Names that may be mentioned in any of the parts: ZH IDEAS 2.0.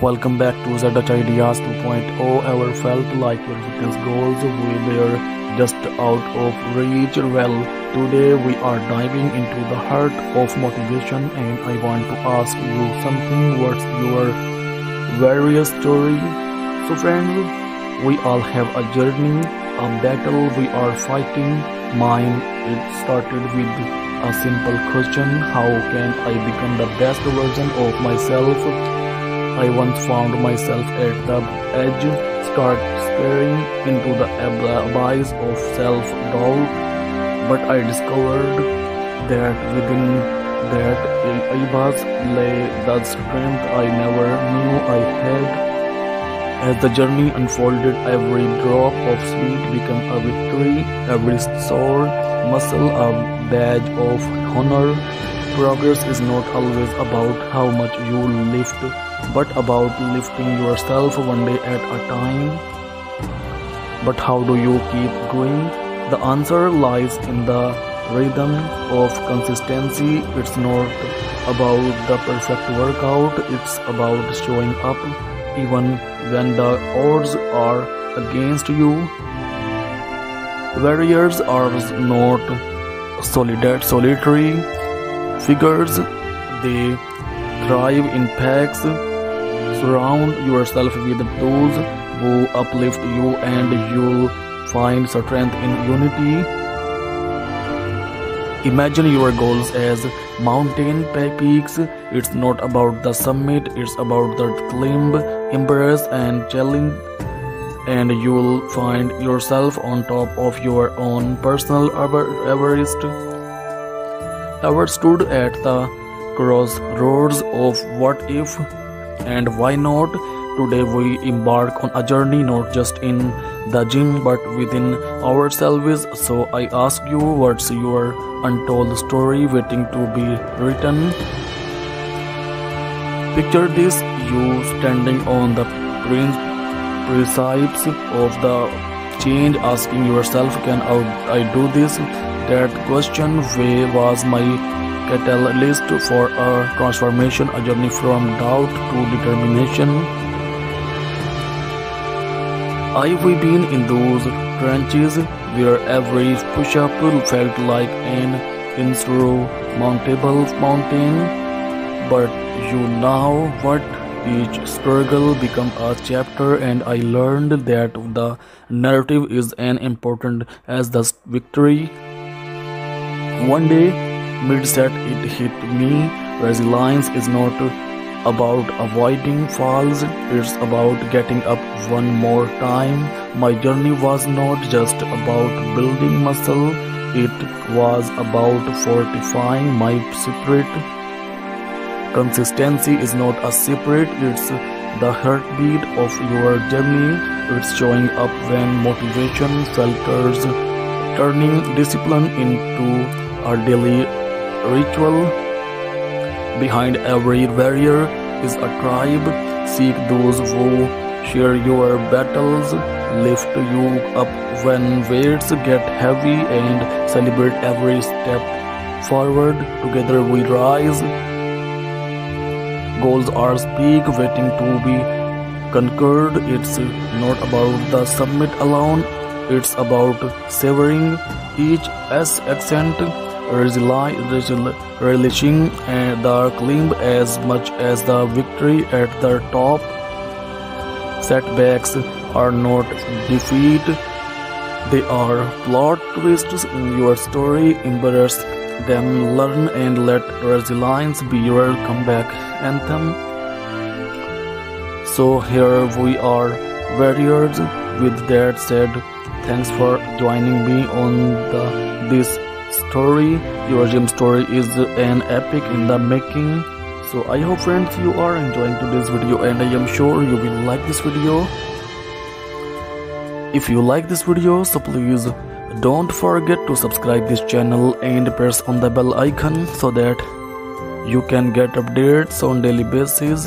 Welcome back to ZH IDEAS 2.0. Ever felt like your fitness goals were just out of reach? Well, today we are diving into the heart of motivation, and I want to ask you something. What's your various story? So friends, we all have a journey, a battle we are fighting. Mine, it started with a simple question: how can I become the best version of myself? I once found myself at the edge, start staring into the abyss of self-doubt, but I discovered that within that abyss lay the strength I never knew I had. As the journey unfolded, every drop of sweat became a victory, every sore muscle a badge of honor. Progress is not always about how much you lift, but about lifting yourself one day at a time. But how do you keep going? The answer lies in the rhythm of consistency. It's not about the perfect workout, it's about showing up even when the odds are against you. Warriors are not solitary figures, they thrive in packs. Surround yourself with those who uplift you, and you'll find strength in unity. Imagine your goals as mountain peaks. It's not about the summit, it's about the climb. Embrace and challenge, and you'll find yourself on top of your own personal Everest. Ever stood at the crossroads of what if and why not? Today we embark on a journey not just in the gym but within ourselves. So I ask you, what's your untold story waiting to be written? Picture this: you standing on the precipice of the change, asking yourself, can I do this? That question was my catalyst for a transformation, a journey from doubt to determination. I've been in those trenches where every push-up felt like an insurmountable mountain, but you know what? Each struggle became a chapter, and I learned that the narrative is as important as the victory. One day, mid-set, it hit me. Resilience is not about avoiding falls, it's about getting up one more time. My journey was not just about building muscle, it was about fortifying my spirit. Consistency is not a secret, it's the heartbeat of your journey. It's showing up when motivation falters, turning discipline into our daily ritual. Behind every barrier is a tribe. Seek those who share your battles, lift you up when weights get heavy, and celebrate every step forward. Together we rise. Goals are big, waiting to be conquered. It's not about the summit alone, it's about savoring each ascent, relishing the climb as much as the victory at the top. Setbacks are not defeat, they are plot twists in your story. Embrace them, learn, and let resilience be your comeback anthem. So here we are, warriors. With that said, thanks for joining me on this story. Your gym story is an epic in the making. So I hope, friends, you are enjoying today's video, and I am sure you will like this video. If you like this video, so please don't forget to subscribe this channel and press on the bell icon so that you can get updates on daily basis.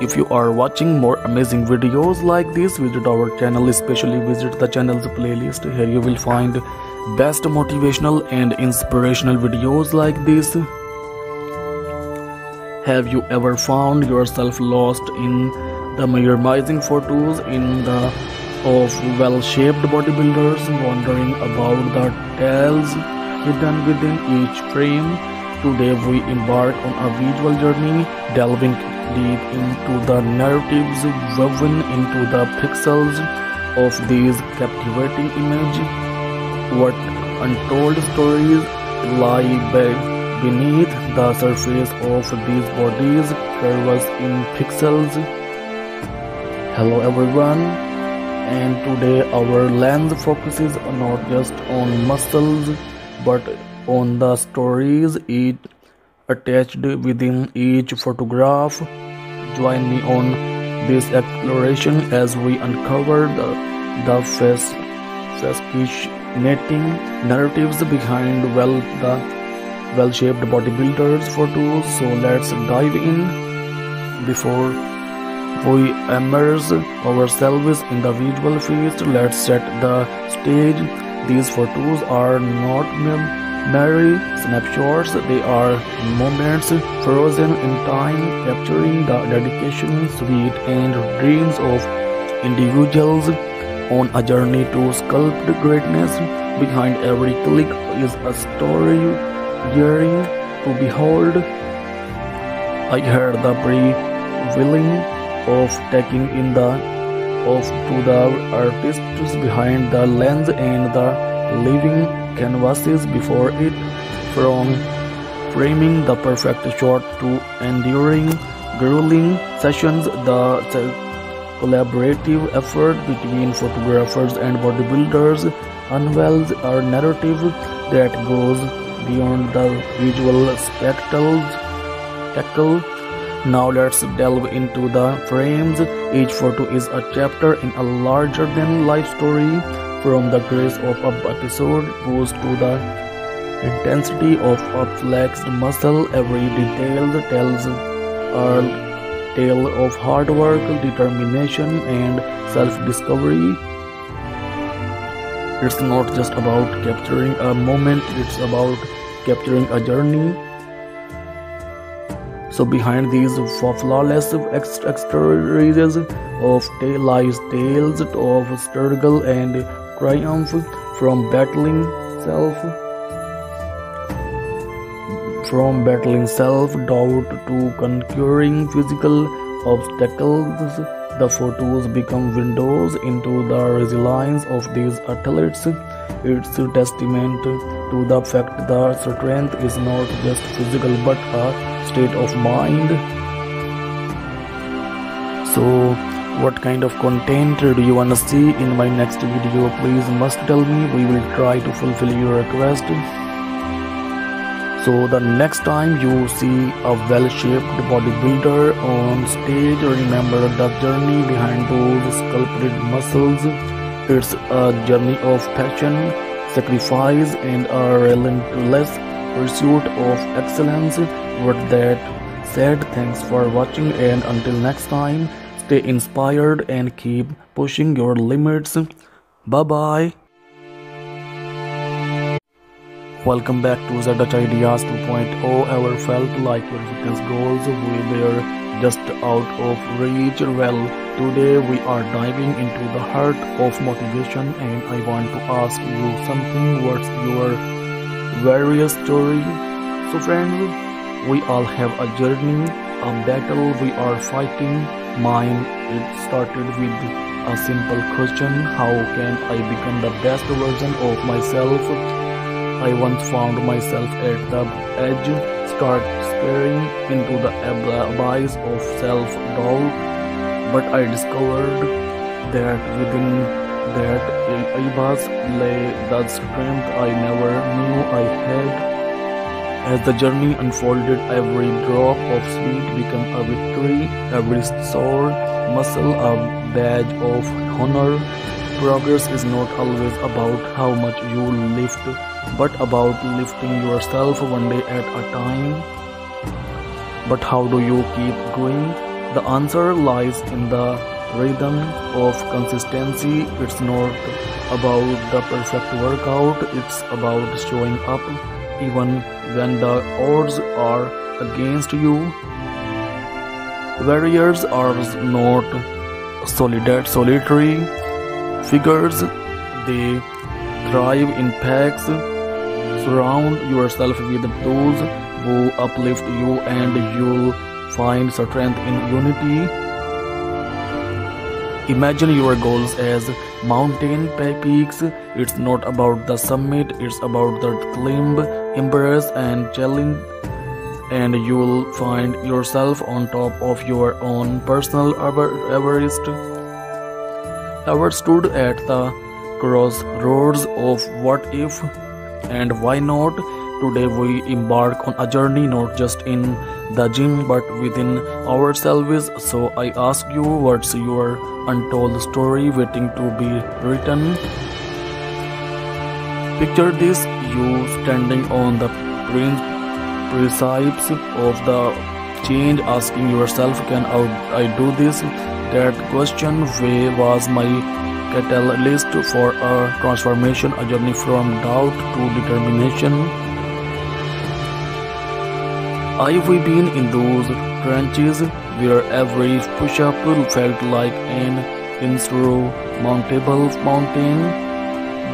If you are watching more amazing videos like this, visit our channel, especially visit the channel's playlist. Here you will find best motivational and inspirational videos like this. Have you ever found yourself lost in the mesmerizing photos in the of well-shaped bodybuilders, wondering about the tales hidden within each frame? Today we embark on a visual journey, delving deep into the narratives woven into the pixels of these captivating images. What untold stories lie beneath the surface of these bodies, curved in pixels? Hello everyone, and today our lens focuses not just on muscles but on the stories attached within each photograph. Join me on this exploration as we uncover the fascinating narratives behind well-shaped bodybuilders photos. So let's dive in. Before we immerse ourselves in the visual feast, let's set the stage. These photos are not merely snapshots, they are moments frozen in time, capturing the dedication, sweat, and dreams of individuals on a journey to sculpt greatness. Behind every click is a story yearning to behold. I heard the prevailing of taking in the of to the artists behind the lens and the living canvases before it. From framing the perfect shot to enduring grueling sessions, the collaborative effort between photographers and bodybuilders unveils a narrative that goes beyond the visual spectacle. Now let's delve into the frames. Each photo is a chapter in a larger-than-life story. From the grace of an episode goes to the intensity of a flexed muscle. Every detail tells a tale of hard work, determination, and self-discovery. It's not just about capturing a moment, it's about capturing a journey. So behind these flawless exteriors lies tales of struggle and triumph, from battling self-doubt to conquering physical obstacles. The photos become windows into the resilience of these athletes. It's a testament to the fact that strength is not just physical but a state of mind. So what kind of content do you wanna see in my next video? Please must tell me, we will try to fulfill your request. So the next time you see a well-shaped bodybuilder on stage, remember the journey behind those sculpted muscles. It's a journey of passion, sacrifice, and a relentless pursuit of excellence. With that said, thanks for watching, and until next time, stay inspired and keep pushing your limits. Bye-bye. Welcome back to ZH IDEAS 2.0. Ever felt like your fitness goals were just out of reach? Well, today we are diving into the heart of motivation, and I want to ask you something. What's your various story? So friends, we all have a journey, a battle we are fighting. Mine, it started with a simple question: how can I become the best version of myself? I once found myself at the edge, start staring into the abyss of self-doubt. But I discovered that within that abyss lay the strength I never knew I had. As the journey unfolded, every drop of sweat became a victory, every sore muscle a badge of honor. Progress is not always about how much you lift, but about lifting yourself one day at a time. But how do you keep going? The answer lies in the rhythm of consistency. It's not about the perfect workout, it's about showing up even when the odds are against you. Warriors are not solitary figures. They thrive in packs. Surround yourself with those who uplift you, and you'll find strength in unity. Imagine your goals as mountain peaks. It's not about the summit, it's about the climb, embrace and challenge, and you'll find yourself on top of your own personal Everest. Ever stood at the crossroads of what if and why not? Today we embark on a journey not just in the gym but within ourselves. So I ask you, what's your untold story waiting to be written? Picture this: you standing on the precipice of the change, asking yourself, can I do this? That question was my catalyst for a transformation, a journey from doubt to determination. I've been in those trenches where every push-up felt like an insurmountable mountain,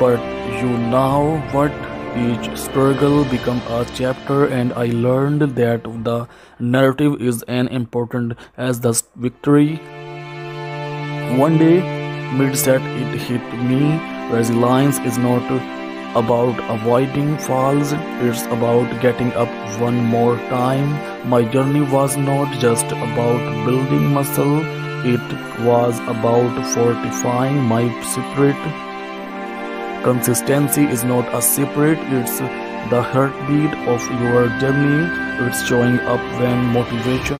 but you know what? Each struggle became a chapter, and I learned that the narrative is as important as the victory. One day, mid-set, it hit me. Resilience is not about avoiding falls, it's about getting up one more time. My journey was not just about building muscle, it was about fortifying my spirit. Consistency is not a secret, it's the heartbeat of your journey. It's showing up when motivation